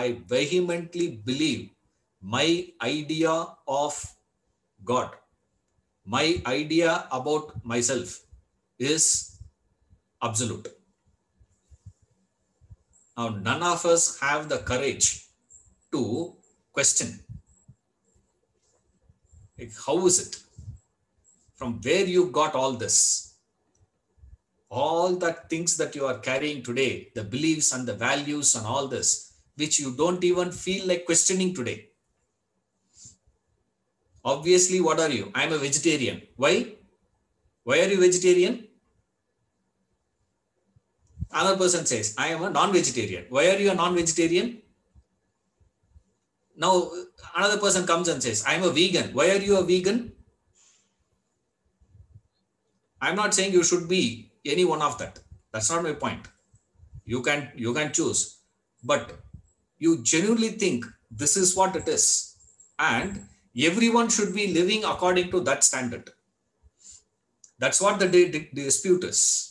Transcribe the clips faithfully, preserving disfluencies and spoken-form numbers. I vehemently believe my idea of God, my idea about myself is absolute. Now, none of us have the courage to question. Like, how is it? From where you got all this? All the things that you are carrying today, the beliefs and the values and all this, which you don't even feel like questioning today. Obviously, what are you? I am a vegetarian. Why? Why are you vegetarian? Another person says, I am a non-vegetarian. Why are you a non-vegetarian? Now, another person comes and says, I am a vegan. Why are you a vegan? I am not saying you should be any one of that. That's not my point. You can, you can choose. But you genuinely think this is what it is. And everyone should be living according to that standard. That's what the, the dispute is.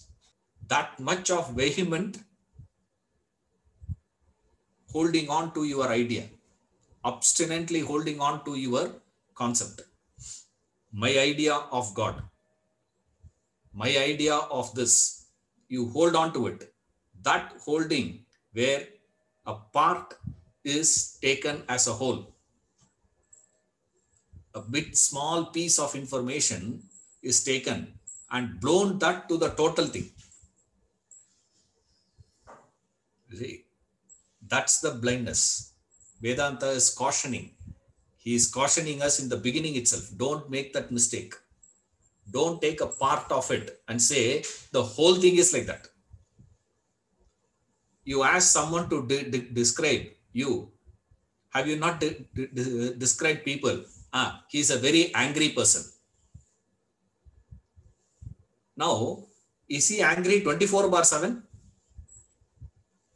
That much of vehement holding on to your idea, obstinately holding on to your concept. My idea of God, my idea of this, you hold on to it. That holding where a part is taken as a whole. A bit small piece of information is taken and blown that to the total thing. See, that's the blindness. Vedanta is cautioning. He is cautioning us in the beginning itself. Don't make that mistake. Don't take a part of it and say the whole thing is like that. You ask someone to de de describe you. Have you not de de de described people? Ah, he is a very angry person. Now, is he angry twenty-four bar seven?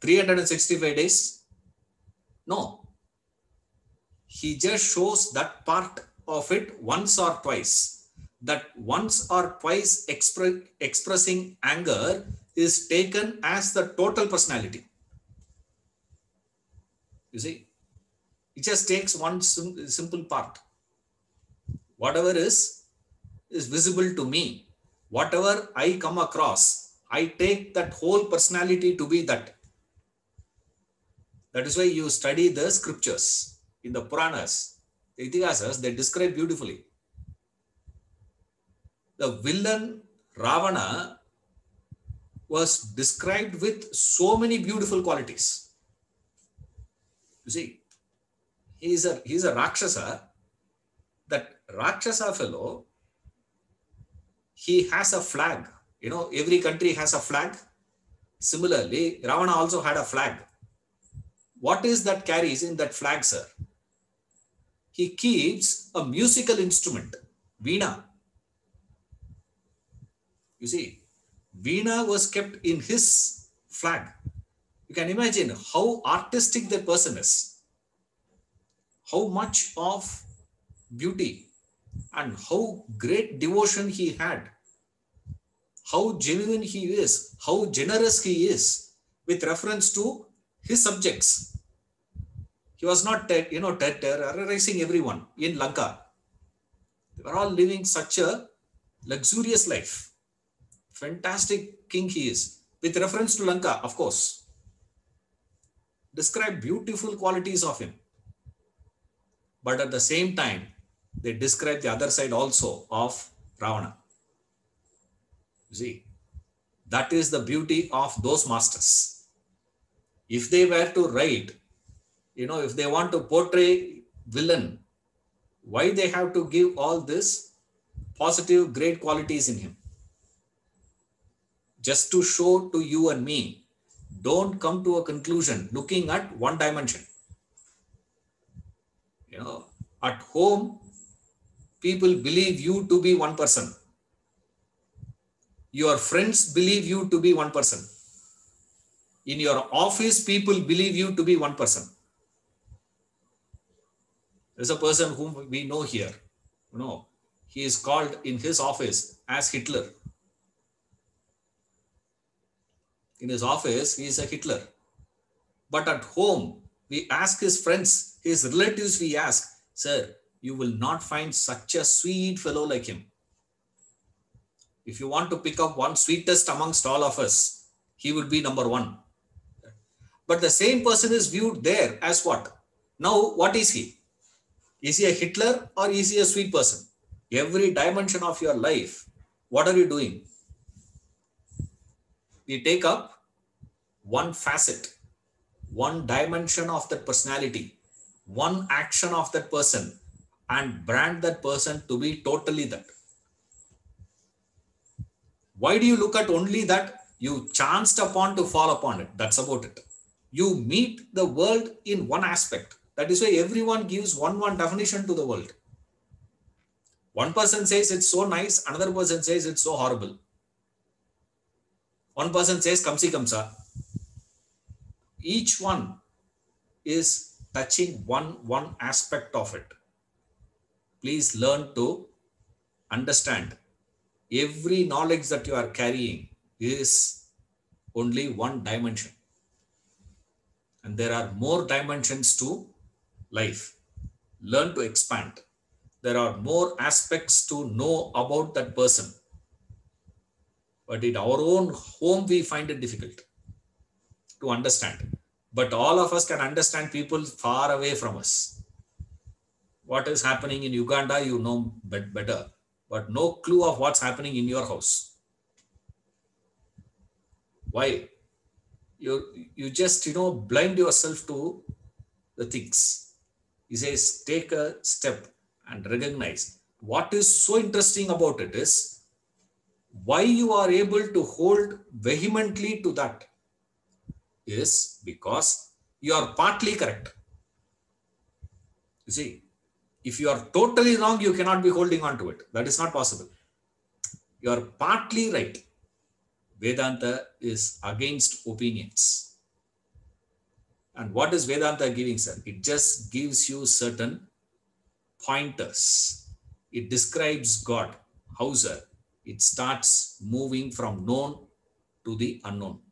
three hundred sixty-five days? No. He just shows that part of it once or twice. That once or twice expre- expressing anger is taken as the total personality. You see, it just takes one sim- simple part. Whatever is, is visible to me, whatever I come across, I take that whole personality to be that. That is why you study the scriptures. In the Puranas, the Itihasas, they describe beautifully. The villain Ravana was described with so many beautiful qualities. You see, he is a, he is a Rakshasa. That Rakshasa fellow, he has a flag. You know, every country has a flag. Similarly, Ravana also had a flag. What is that carries in that flag, sir? He keeps a musical instrument, Veena. You see, Veena was kept in his flag. You can imagine how artistic that person is. How much of beauty and how great devotion he had, how genuine he is, how generous he is with reference to his subjects. He was not, you know, terrorizing everyone in Lanka. They were all living such a luxurious life. Fantastic king he is, with reference to Lanka, of course. Describe beautiful qualities of him. But at the same time, they describe the other side also of Ravana. You see, that is the beauty of those masters. If they were to write, you know, if they want to portray villain, why they have to give all this positive, great qualities in him? Just to show to you and me, don't come to a conclusion looking at one dimension. You know, at home, people believe you to be one person. Your friends believe you to be one person. In your office, people believe you to be one person. There's a person whom we know here. You know, he is called in his office as Hitler. In his office, he is a Hitler. But at home, We ask his friends, his relatives, we ask, sir, you will not find such a sweet fellow like him. If you want to pick up one sweetest amongst all of us, he would be number one. But the same person is viewed there as what? Now, what is he? Is he a Hitler or is he a sweet person? Every dimension of your life, what are you doing? We take up one facet, one dimension of that personality, one action of that person, and brand that person to be totally that. Why do you look at only that? You chanced upon to fall upon it. That's about it. You meet the world in one aspect. That is why everyone gives one one definition to the world. One person says it's so nice. Another person says it's so horrible. One person says kamsi kamsa. Each one is touching one one aspect of it. Please learn to understand. Every knowledge that you are carrying is only one dimension. And there are more dimensions to life. Learn to expand. There are more aspects to know about that person. But in our own home, we find it difficult to understand. But all of us can understand people far away from us. What is happening in Uganda, you know better. But no clue of what's happening in your house. Why? You, you just, you know, blind yourself to the things. He says, take a step and recognize. What is so interesting about it is why you are able to hold vehemently to that is because you are partly correct. You see, if you are totally wrong, you cannot be holding on to it. That is not possible. You are partly right. Vedanta is against opinions. And what is Vedanta giving, sir? It just gives you certain pointers. It describes God, Hauser. It starts moving from known to the unknown.